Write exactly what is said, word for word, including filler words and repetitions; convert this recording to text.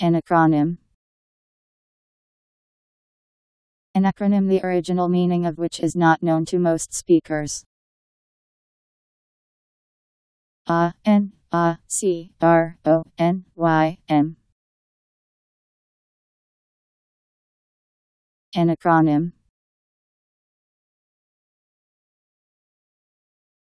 An acronym. An acronym, the original meaning of which is not known to most speakers. A N A C R O N Y M. An acronym.